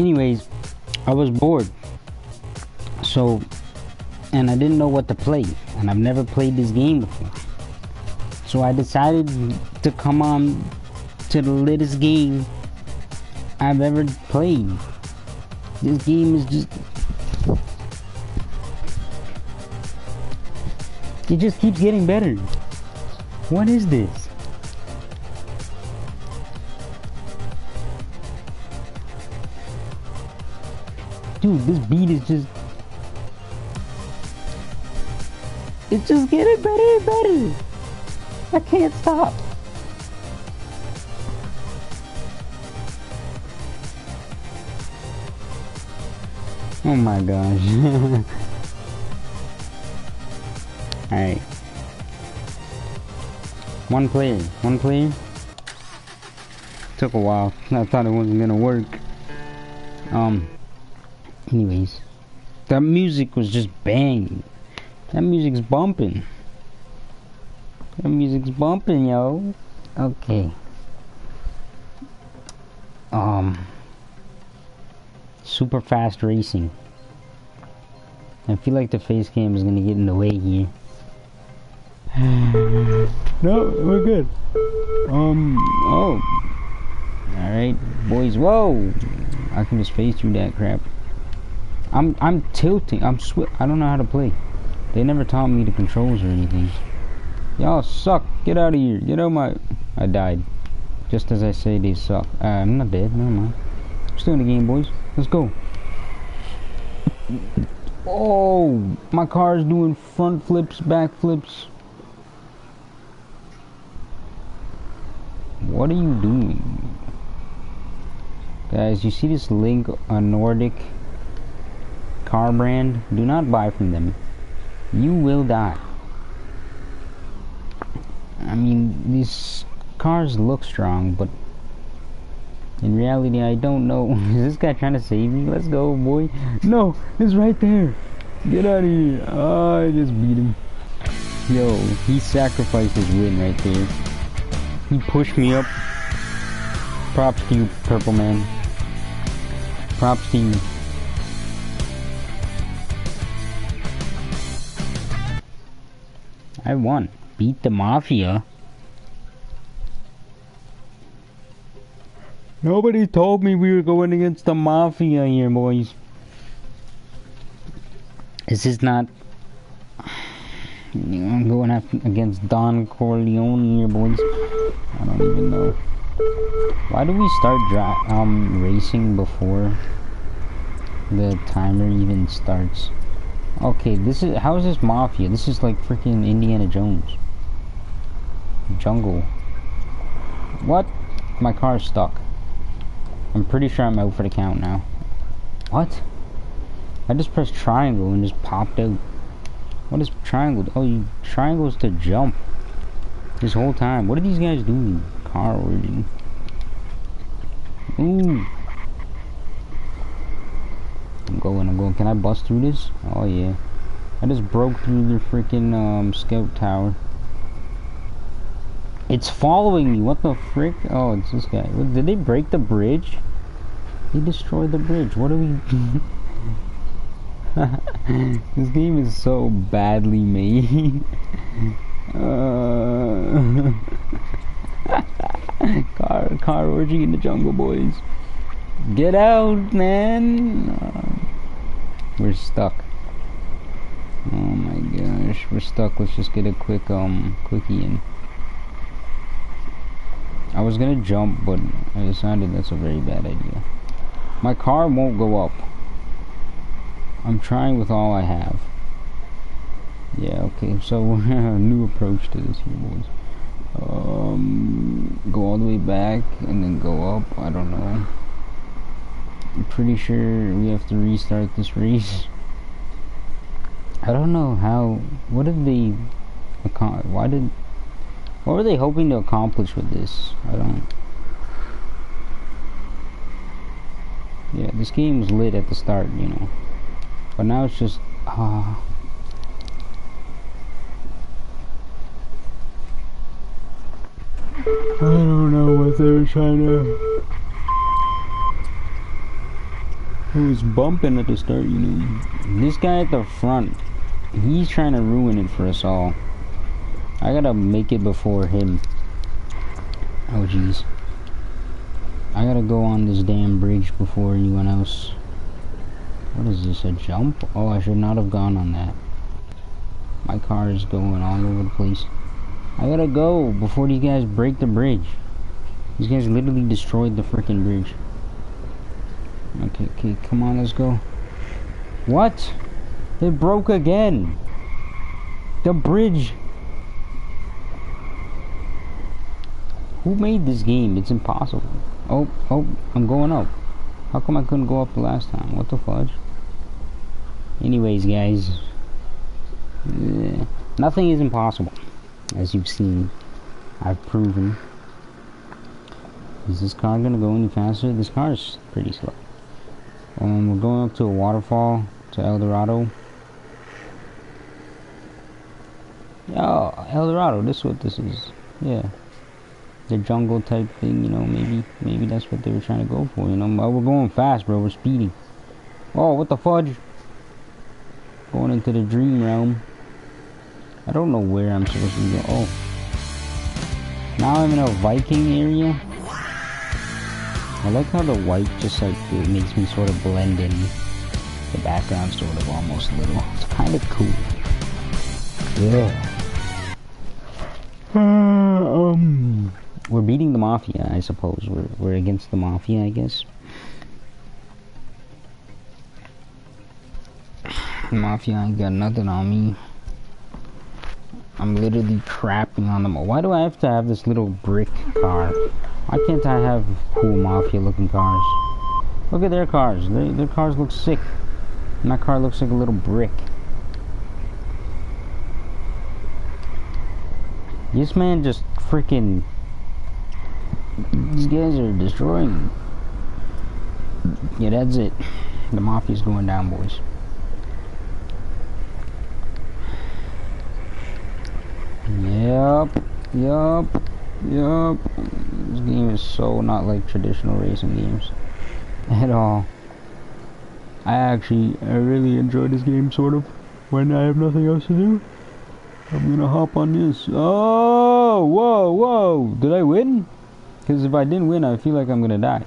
anyways, I was bored, so, and I didn't know what to play, and I've never played this game before, so I decided to come on to the latest game I've ever played. This game is just, it just keeps getting better. What is this? Dude, this beat is just, it's just getting better and better. I can't stop. Oh my gosh. Alright. One player. Took a while. I thought it wasn't gonna work. Anyways, that music was just banging. That music's bumping, yo. Okay. Super fast racing. I feel like the face cam is gonna get in the way here. No, we're good. Oh. Alright, boys. Whoa! I can just face through that crap. I'm tilting. I don't know how to play. They never taught me the controls or anything. Y'all suck. Get out of here. Get out of my... I died. Just as I say, they suck. I'm not dead. Never mind. I'm still in the game, boys. Let's go. Oh! My car's doing front flips, back flips. What are you doing? Guys, you see this link on Nordic... car brand? Do not buy from them. You will die. I mean, these cars look strong, but in reality, I don't know. Is this guy trying to save me? Let's go, boy. No, it's right there. Get out of here. Oh, I just beat him. Yo, he sacrificed his win right there. He pushed me up. Props to you, Purple Man. Props to you. I won. Beat the mafia. Nobody told me we were going against the mafia here, boys. This is not... I'm going against Don Corleone here, boys. I don't even know. Why do we start racing before the timer even starts? Okay, this is, how is this mafia? This is like freaking Indiana Jones. Jungle. What? My car's stuck. I'm pretty sure I'm out for the count now. What? I just pressed triangle and just popped out. What is triangle? Oh, you triangles to jump. This whole time. What are these guys doing? Car origin. Ooh. I'm going. Can I bust through this? Oh yeah. I just broke through the freaking scout tower. It's following me. What the frick? Oh, it's this guy. What, did they break the bridge? They destroyed the bridge. What are we doing? This game is so badly made. Car orgy in the jungle, boys. Get out, man. We're stuck. Oh my gosh, we're stuck. Let's just get a quick quickie in. I was gonna jump, but I decided that's a very bad idea. My car won't go up. I'm trying with all I have. Yeah, okay, so new approach to this here, boys. Go all the way back and then go up. I don't know. I'm pretty sure we have to restart this race. I don't know how. What did they? Why did? What were they hoping to accomplish with this? I don't. Yeah, this game was lit at the start, you know. But now it's just I don't know what they were trying to. who's bumping at the start, you know. This guy at the front, he's trying to ruin it for us all. I gotta make it before him. Oh jeez. I gotta go on this damn bridge before anyone else. What is this, a jump? Oh, I should not have gone on that. My car is going all over the place. I gotta go before these guys break the bridge. These guys literally destroyed the freaking bridge. Okay, come on, let's go. What? It broke again. The bridge. Who made this game? It's impossible. Oh, I'm going up. How come I couldn't go up the last time? What the fudge? Anyways, guys. Nothing is impossible. As you've seen, I've proven. Is this car gonna go any faster? This car is pretty slow. We're going up to a waterfall, to El Dorado. Oh, El Dorado, this is what this is. Yeah. The jungle type thing, you know, maybe that's what they were trying to go for, you know. But we're going fast, bro, we're speeding. Oh, what the fudge? Going into the dream realm. I don't know where I'm supposed to go. Oh. Now I'm in a Viking area. I like how the white just like, it makes me sort of blend in. The background sort of almost a little. It's kind of cool. Yeah. We're beating the mafia, I suppose. We're against the mafia, I guess. Mafia ain't got nothing on me. I'm literally crapping on them. Why do I have to have this little brick car? Why can't I have cool mafia looking cars? Look at their cars. Their cars look sick. My car looks like a little brick. This man just freaking... These guys are destroying. Yeah, that's it. The mafia's going down, boys. Yup. This game is so not like traditional racing games at all. I really enjoy this game, sort of. When I have nothing else to do, I'm gonna hop on this. Oh, whoa. Did I win? Because if I didn't win, I feel like I'm gonna die.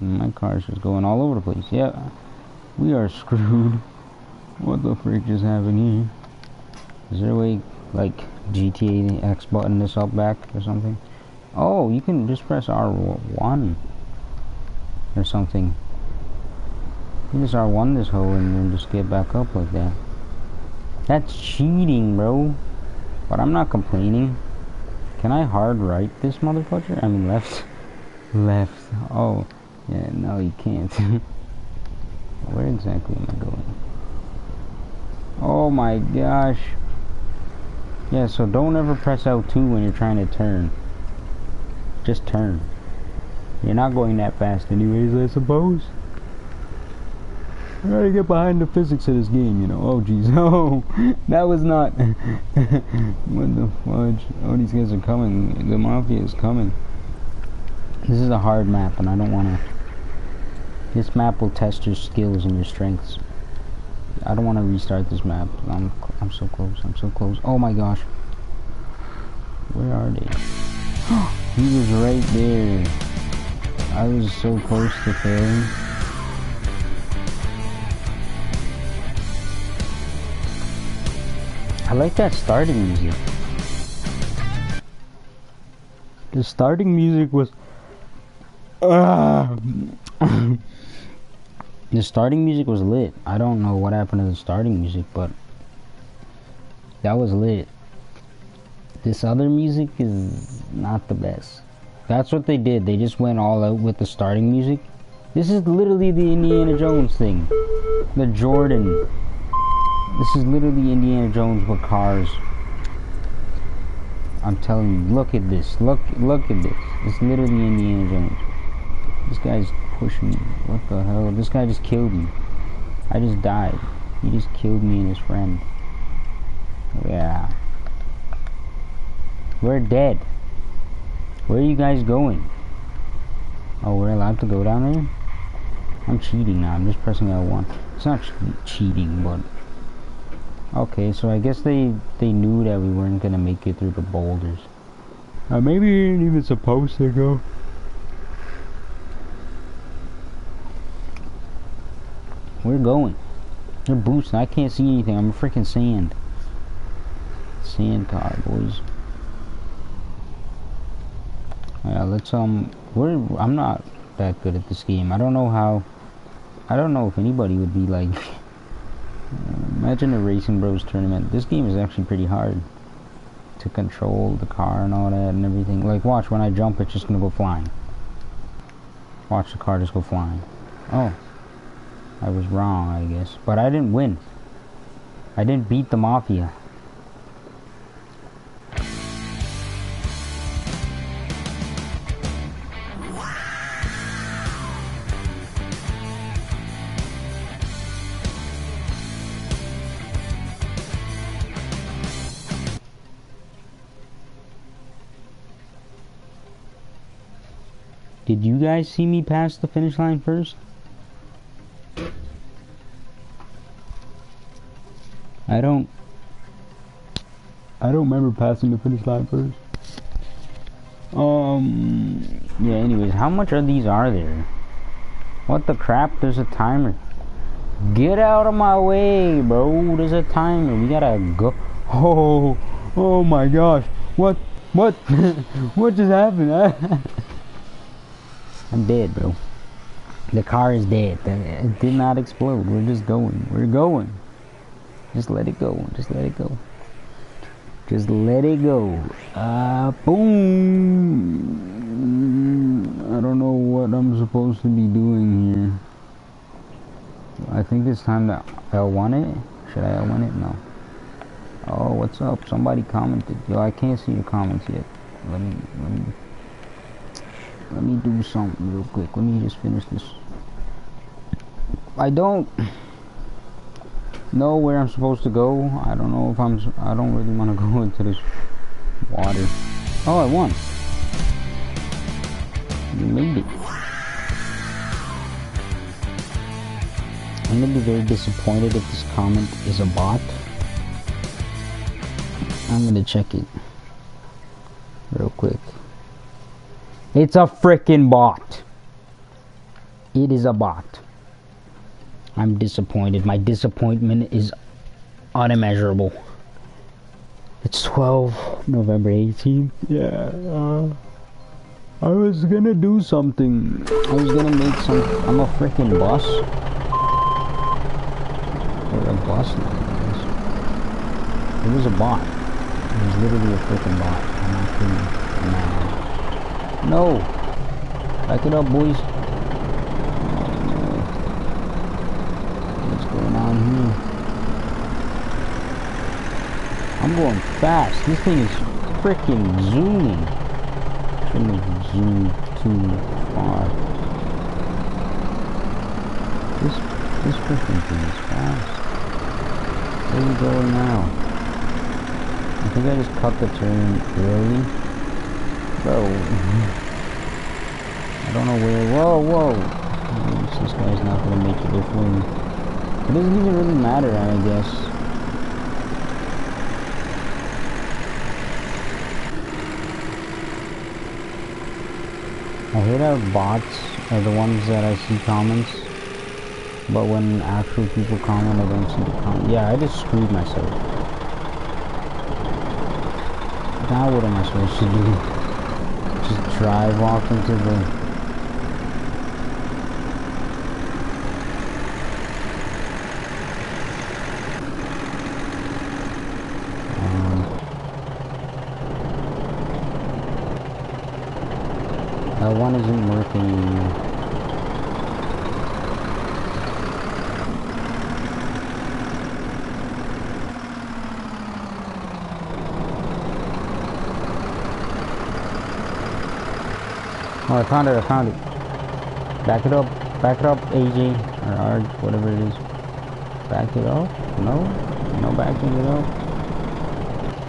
My car's just going all over the place. Yeah, we are screwed. What the freak just happened here? Is there a way, like, GTA X button this up back or something? Oh, you can just press R1 or something. You can just R1 this hole and then just get back up like that. That's cheating, bro. But I'm not complaining. Can I hard right this motherfucker? I mean left. Left. Oh, yeah, no you can't. Where exactly am I going? Oh my gosh. Yeah, so don't ever press L2 when you're trying to turn. Just turn. You're not going that fast anyways, I suppose. I gotta get behind the physics of this game, you know. Oh, jeez. Oh, that was not... What the fudge? Oh, these guys are coming. The mafia is coming. This is a hard map, and I don't want to... This map will test your skills and your strengths. I don't want to restart this map. I'm so close. I'm so close. Oh my gosh. Where are they? He was right there. I was so close to failing. I like that starting music. The starting music was... The starting music was lit. I don't know what happened to the starting music, but that was lit. This other music is not the best. That's what they did. They just went all out with the starting music. This is literally the Indiana Jones thing. The Jordan. This is literally Indiana Jones with cars. I'm telling you, look at this. Look at this. It's literally Indiana Jones. This guy's pushing me. What the hell? This guy just killed me. I just died. He just killed me and his friend. Yeah. We're dead. Where are you guys going? Oh, we're allowed to go down there? I'm cheating now. I'm just pressing L1. It's not cheating, but okay. So I guess they knew that we weren't gonna make it through the boulders. Maybe we ain't even supposed to go. We're going. They're boosting. I can't see anything. I'm a freaking sand. Sand car, boys. Yeah, let's I'm not that good at this game. I don't know how. I don't know if anybody would be like. Imagine a Racing Bros tournament. This game is actually pretty hard to control the car and all that and everything. Like, watch when I jump, it's just gonna go flying. Watch the car just go flying. Oh. I was wrong, I guess. But I didn't win. I didn't beat the Mafia. Did you guys see me pass the finish line first? I don't remember passing the finish line first. Yeah, anyways, how much of these are there? What the crap? There's a timer. Get out of my way, bro. There's a timer. We gotta go. Oh, oh my gosh. What? What just happened? I'm dead, bro. The car is dead. It did not explode. We're just going. We're going. Just let it go. Just let it go. Just let it go. Boom. I don't know what I'm supposed to be doing here. I think it's time to L1 it. Should I L1 it? No. Oh, what's up? Somebody commented. Yo, I can't see your comments yet. Let me do something real quick. Let me just finish this. I don't know where I'm supposed to go. I don't know if I don't really want to go into this water. Oh, I won. We made it. I'm gonna be very disappointed if this comment is a bot. I'm gonna check it real quick. It's a freaking bot. It is a bot. I'm disappointed. My disappointment is unimaginable. It's 12 November 18th. Yeah. I was gonna do something. I was gonna make some. I'm a freaking bus. Or a bus now. It was a bot. It was literally a freaking bot. I'm not kidding. No. Back it up, boys. I'm going fast. This thing is freaking zooming. Shouldn't have zoomed too far. This freaking thing is fast. Where are we going now? I think I just cut the turn early. Bro. I don't know where. Whoa. This guy's not going to make it with me. It doesn't even really matter, I guess. I hate how bots are the ones that I see comments, but when actual people comment, I don't see the comment. Yeah, I just screwed myself. Now what am I supposed to do? Just drive off into the... One isn't working anymore. Oh, I found it. Back it up, AJ, or ARG, whatever it is. Back it up? No backing it up.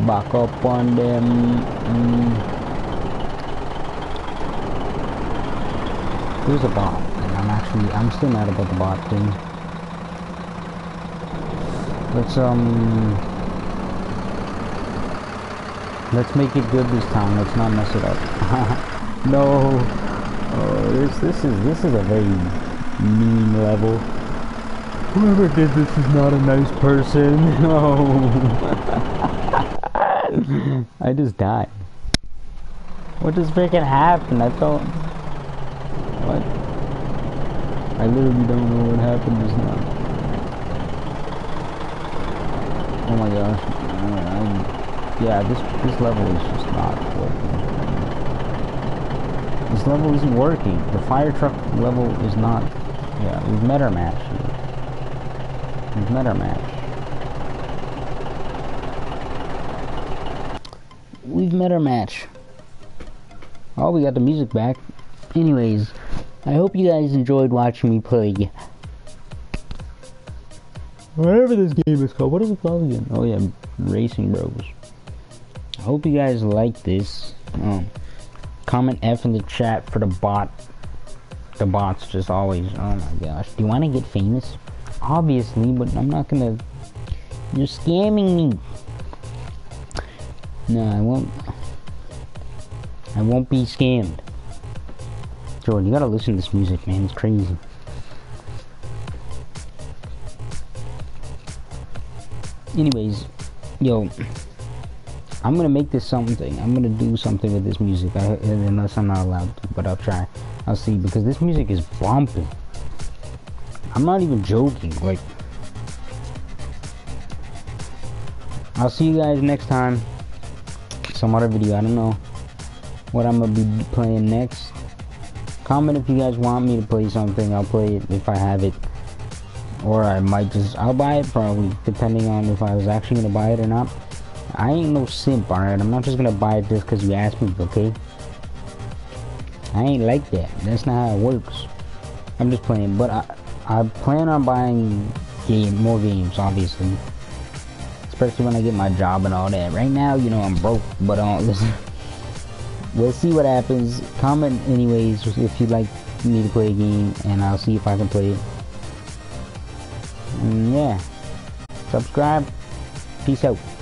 Back up on them. There's a bomb, and I'm still mad about the bot thing. Let's make it good this time. Let's not mess it up. No. Oh, this is a very mean level. Whoever did this is not a nice person. No. I just died. What just freaking happened? I thought. What? I literally don't know what happened just now. Oh my gosh. Yeah, this level is just not working. This level isn't working. The fire truck level is not... Yeah, we've met our match. We've met our match. We've met our match. Oh, we got the music back. Anyways... I hope you guys enjoyed watching me play whatever this game is called. What is it called again? Oh yeah, Racing Bros. I hope you guys like this. Comment F in the chat for the bot. The bot's just always, oh my gosh. Do you want to get famous? Obviously, but I'm not gonna. You're scamming me. No, I won't. I won't be scammed. Jordan, you gotta listen to this music, man. It's crazy. Anyways, yo, I'm gonna make this something. I'm gonna do something with this music, unless I'm not allowed to, but I'll try. I'll see, because this music is bumping. I'm not even joking. Like, I'll see you guys next time. Some other video. I don't know what I'm gonna be playing next. Comment if you guys want me to play something. I'll play it if I have it, or I might just, I'll buy it probably, depending on if I was actually gonna buy it or not. I ain't no simp, alright? I'm not just gonna buy it just cause you asked me, okay? I ain't like that. That's not how it works. I'm just playing, but I plan on buying more games, obviously, especially when I get my job and all that. Right now, you know, I'm broke, but listen. We'll see what happens. Comment anyways if you'd like me to play a game, and I'll see if I can play it. And yeah, subscribe. Peace out.